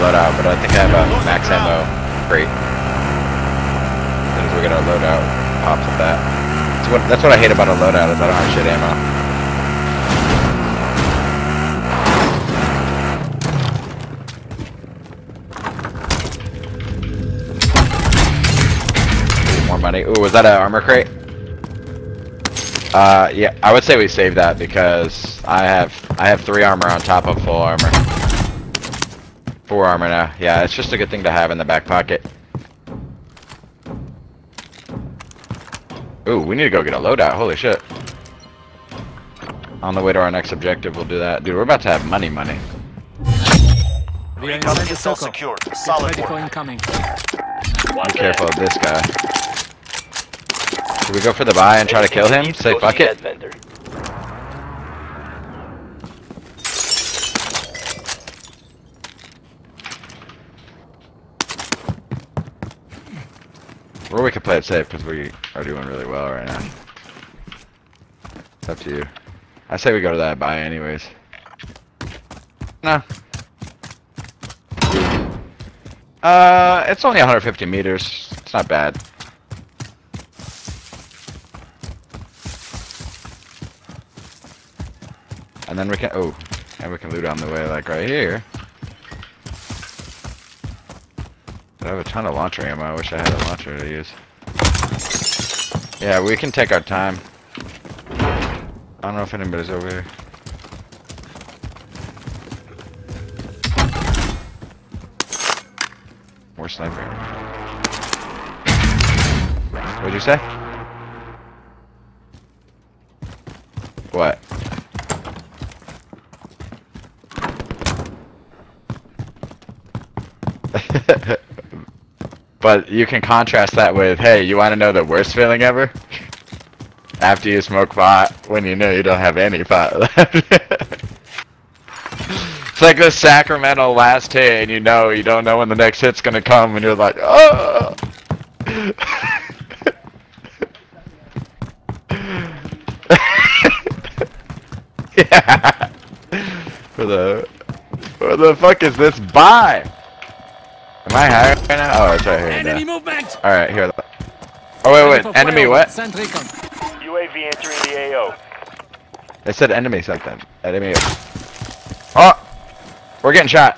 load out, but I think I have a max ammo crate. As soon as we're gonna load out, pops with that. That's what I hate about a loadout, is I don't have shit ammo. Ooh, was that an armor crate? Yeah, I would say we save that because I have 3 armor on top of full armor. 4 armor now. Yeah, it's just a good thing to have in the back pocket. Ooh, we need to go get a loadout. Holy shit. On the way to our next objective, we'll do that. Dude, we're about to have money. It's all secured. Solid work. Be careful of this guy. Should we go for the buy and try to kill him? Say fuck it. Or we could play it safe because we are doing really well right now. It's up to you. I say we go to that buy anyways. No. It's only 150 meters. It's not bad. And then we can, oh, and we can loot on the way, like right here. I have a ton of launcher ammo. I wish I had a launcher to use. Yeah, we can take our time. I don't know if anybody's over here. More sniper. What'd you say? What? But you can contrast that with, hey, you want to know the worst feeling ever? After you smoke pot, when you know you don't have any pot left. It's like the sacramental last hit, and you know you don't know when the next hit's gonna come, and you're like, oh. Yeah. Where the fuck is this buy? Am I higher right now? Oh, it's right here. Enemy movement! Alright, here. Oh, wait. Enemy what? UAV entering the AO. They said enemy something. Enemy. Oh! We're getting shot.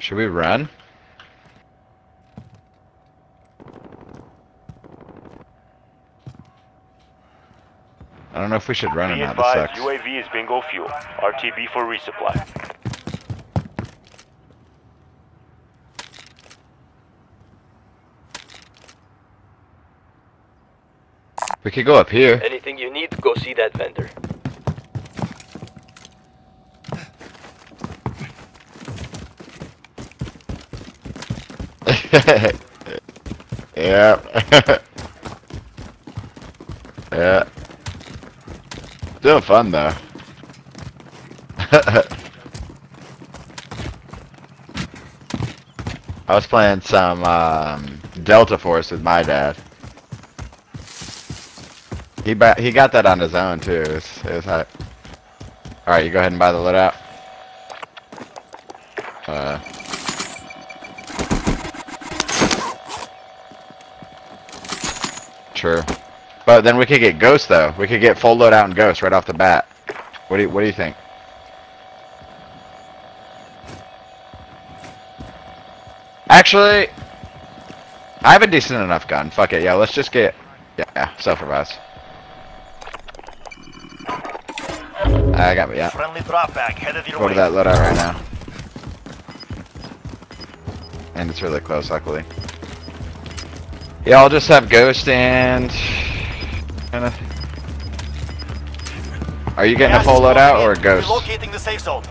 Should we run? I don't know if we should run or not, this sucks. UAV is bingo fuel. RTB for resupply. We could go up here. Anything you need, go see that vendor. Yeah. Yeah. Still fun though. I was playing some Delta Force with my dad. He got that on his own too. It was hot. All right, you go ahead and buy the loadout. Sure. But then we could get Ghost though. We could get full loadout and Ghost right off the bat. What do you think? Actually, I have a decent enough gun. Fuck it. Yeah, let's just get self-revive. I got me. Yeah. Friendly drop back. Headed your way. Go to that loadout right now. And it's really close, luckily. Yeah, I'll just have Ghost and. Are you getting a full loadout or a Ghost? Relocating the safe zone.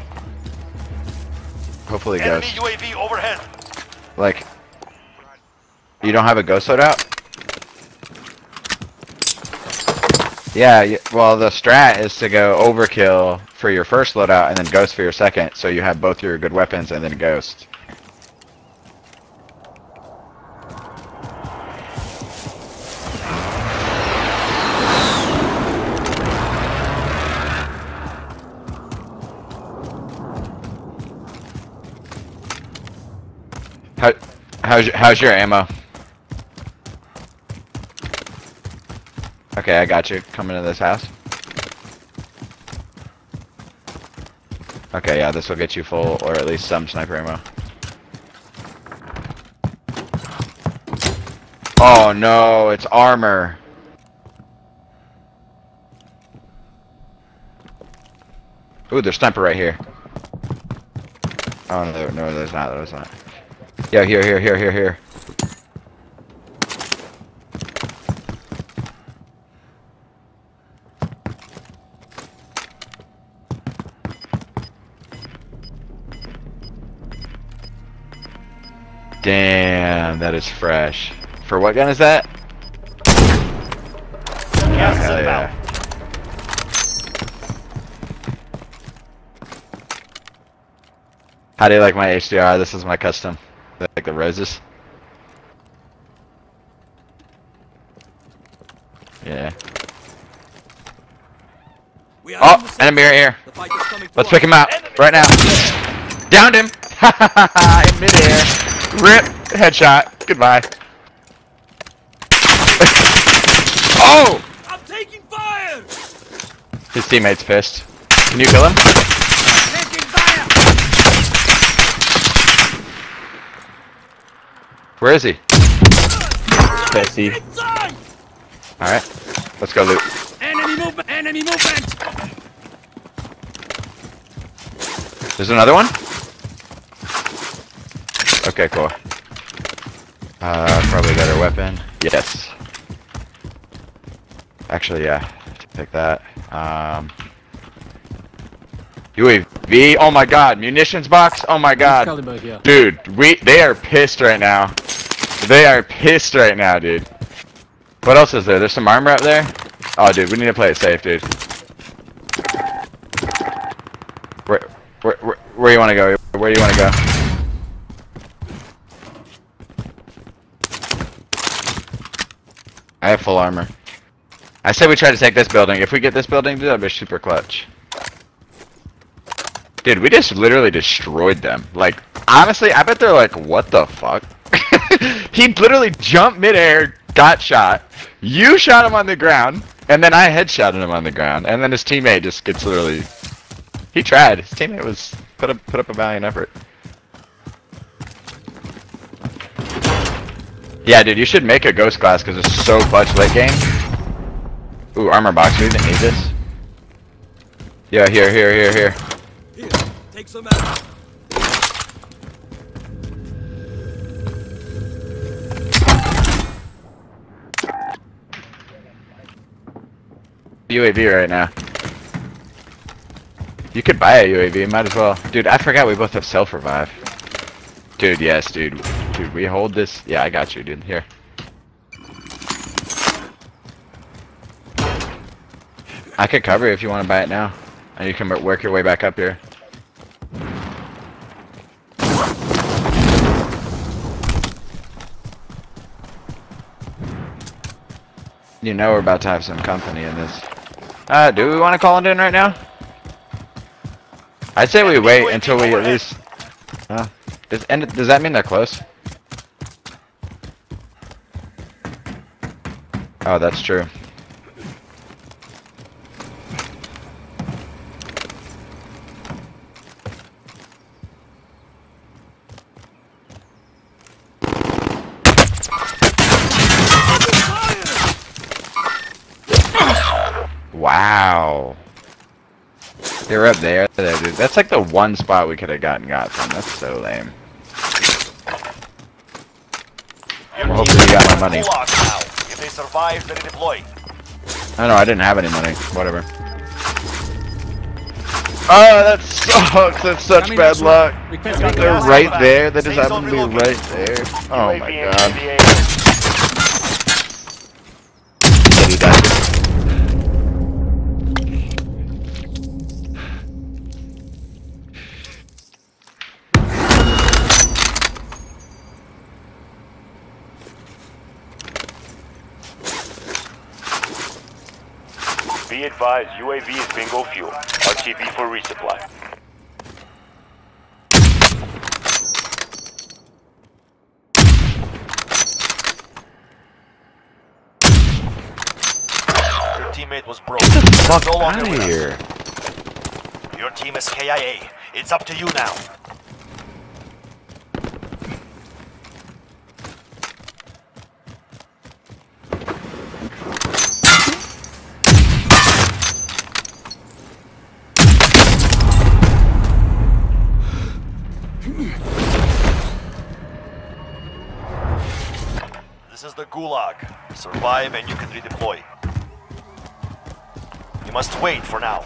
Hopefully Ghost. Enemy UAV overhead. Like, you don't have a Ghost loadout? Yeah, well the strat is to go overkill for your first loadout and then Ghost for your second, so you have both your good weapons and then Ghost. How's your ammo? Okay, I got you. Coming to this house. Okay, yeah, this will get you full, or at least some sniper ammo. Oh no, it's armor. Ooh, there's sniper right here. Oh no, no, there's not. There's not. Yeah, here. Damn, that is fresh. For what gun is that? Yes, hell yeah. How do you like my HDR? This is my custom. Like the roses. Yeah. Oh, enemy right here. Let's pick him out right now. Downed him. In midair. Rip. Headshot. Goodbye. Oh! I'm taking fire. His teammate's pissed. Can you kill him? Where is he? Pissy. Alright, let's go loot. Enemy movement! There's another one? Okay, cool. Probably better weapon. Yes. Actually, yeah. Pick that. UAV? Oh my god. Munitions box? Oh my god. Dude, they are pissed right now. They are pissed right now, dude. What else is there? There's some armor up there? Oh, dude, we need to play it safe, dude. Where you wanna go? Where do you wanna go? I have full armor. I said we try to take this building. If we get this building, dude, that'd be super clutch. Dude, we just literally destroyed them. Like, honestly, I bet they're like, what the fuck? He literally jumped midair, got shot. You shot him on the ground, and then I headshotted him on the ground, and then his teammate just gets literally. He tried. His teammate was put up a valiant effort. Yeah, dude, you should make a ghost class because it's so clutch late game. Ooh, armor box. We didn't need this. Yeah, here. Here, take some out. UAV right now. You could buy a UAV, might as well. Dude, I forgot we both have self-revive. Dude, yes, dude. Dude, we hold this. Yeah, I got you, dude. Here. I could cover you if you want to buy it now. And you can work your way back up here. You know we're about to have some company in this. Do we want to call it in right now? I'd say we wait until we at least... does that mean they're close? Oh, that's true. Wow. They're up there, dude. That's like the one spot we could have got from. That's so lame. Well, hopefully you got my money. If they survive, then deploy. I know, I didn't have any money. Whatever. Oh, that sucks. That's such bad luck. They're right there. They just happen to be right there. Oh my god. Be advised, UAV is bingo fuel. RTB for resupply. teammate was broken. Get the fuck out of here. Your team is KIA. It's up to you now. This is the Gulag. Survive and you can redeploy. You must wait for now.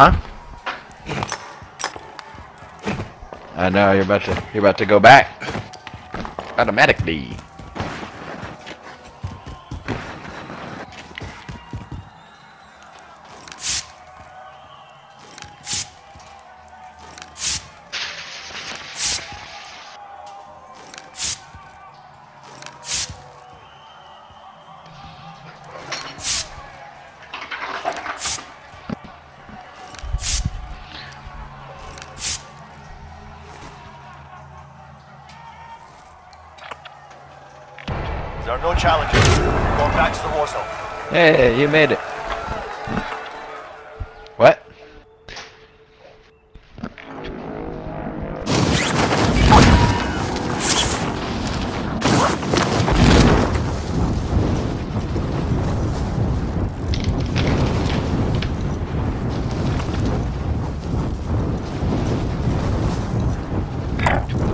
Huh? I know you're about to go back automatically. There are no challenges. Going back to the war zone. Hey, you made it. What?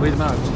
Lead them out.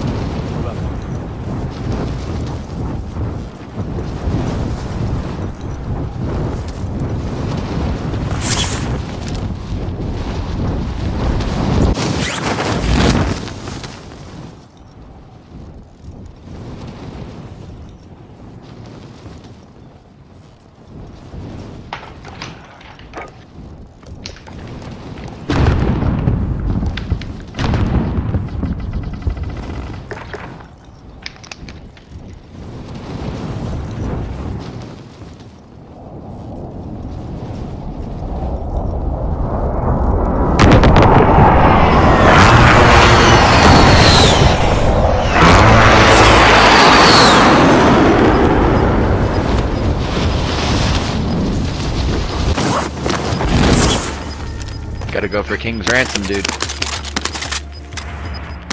Gotta go for King's Ransom, dude.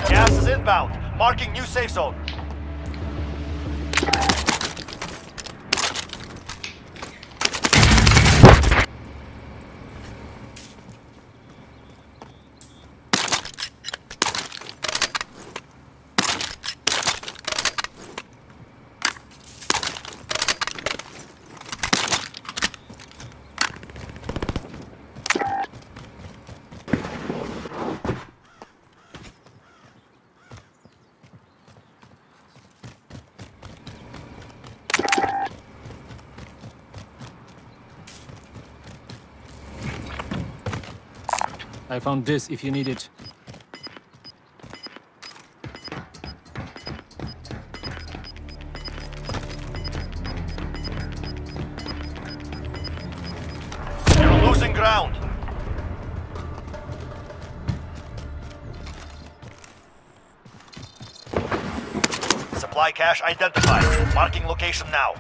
Gas is inbound. Marking new safe zone. I found this if you need it. You're losing ground. Supply cache identified. Marking location now.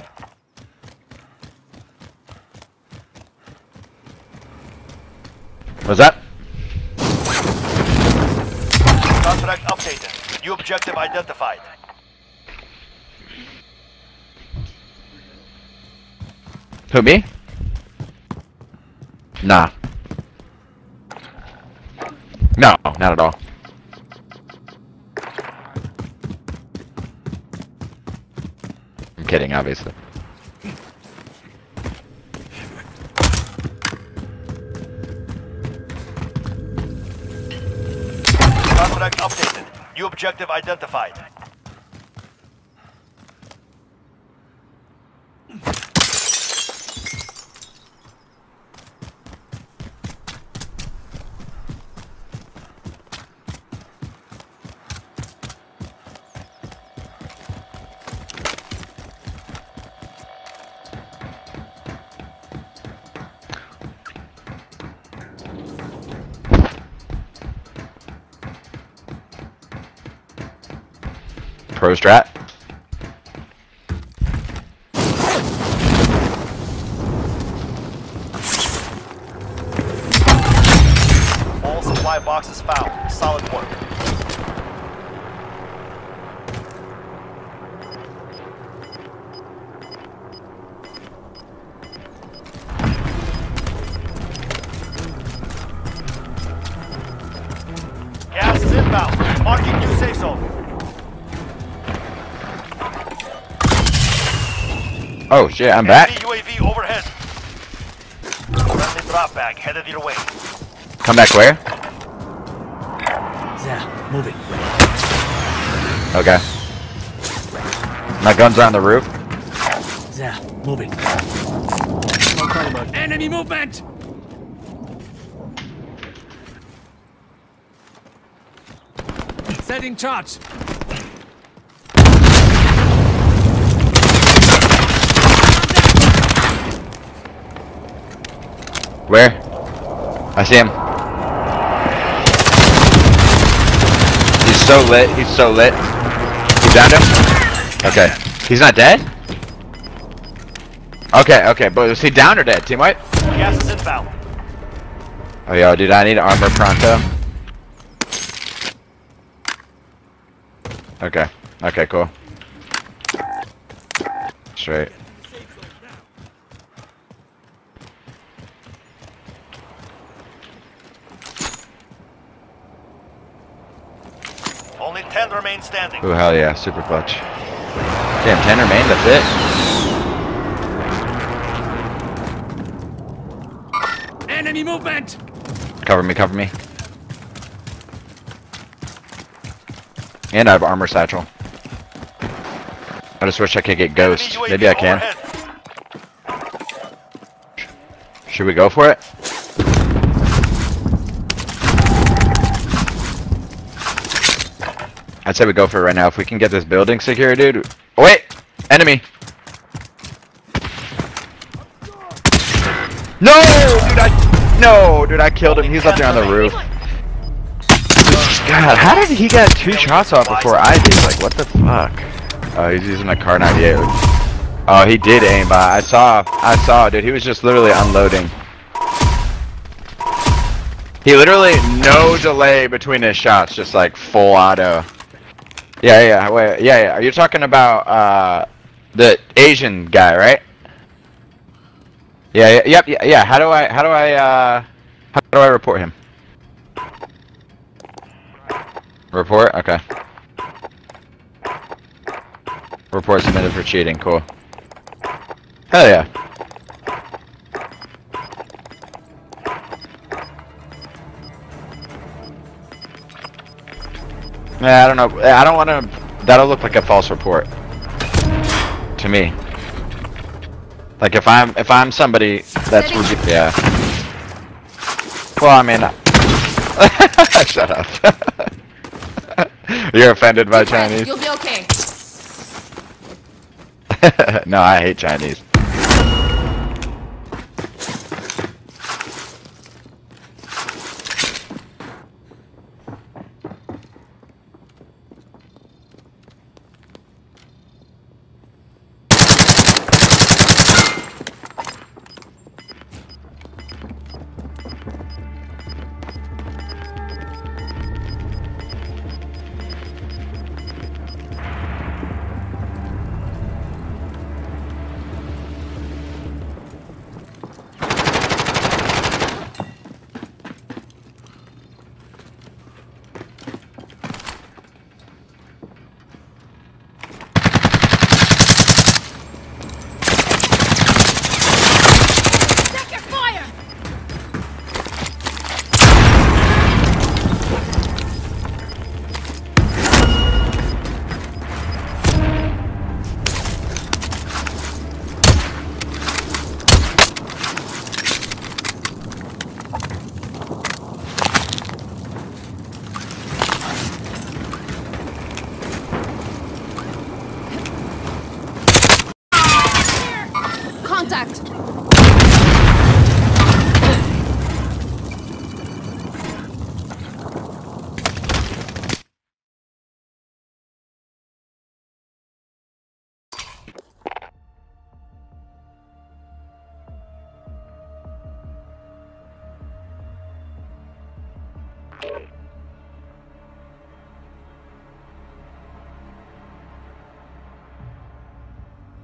What's that? Contract updated. New objective identified. Who, me? Nah. No, not at all. I'm kidding, obviously. contract updated. New objective identified. Pro strat. All supply boxes found. Solid work. Gas is inbound. Marking new safe zone. Oh shit, I'm back. UAV overhead. Friendly drop back headed your way. Come back where? Yeah, moving. Okay. My guns are on the roof. Yeah, moving. Enemy movement. Setting charge. Where? I see him. He's so lit. He's so lit. You downed him? Okay. He's not dead? Okay, okay. But is he down or dead, teammate? Gas is inbound. Oh, yo, dude. I need armor pronto. Okay. Okay, cool. Straight. Only 10 remain standing. Oh hell yeah, super clutch. Damn, 10 remain, that's it. Enemy movement! Cover me, cover me. And I have armor satchel. I just wish I could get ghost. Maybe I can. Should we go for it? I'd say we go for it right now. If we can get this building secure, dude. Oh, wait! Enemy! No! Dude, I killed him. He's up there on the roof. God, how did he get 2 shots off before I did? Like, what the fuck? Oh, he's using a car 98. Oh, he did aimbot. I saw, dude. He was just literally unloading. He literally, no delay between his shots. Just like, full auto. Yeah, wait, yeah. You're talking about the Asian guy, right? Yeah. How do I report him? Report? Okay. Report submitted for cheating. Cool. Hell yeah. Yeah, I don't know. I don't want to. That'll look like a false report to me. Like if I'm somebody that's yeah. Well, I mean, shut up. You're offended by Chinese. You'll be okay. No, I hate Chinese.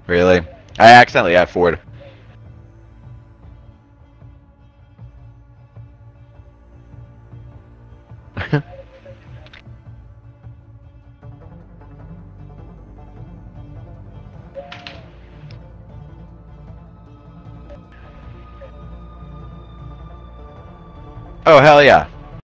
Really? I accidentally had Ford. Oh, hell yeah.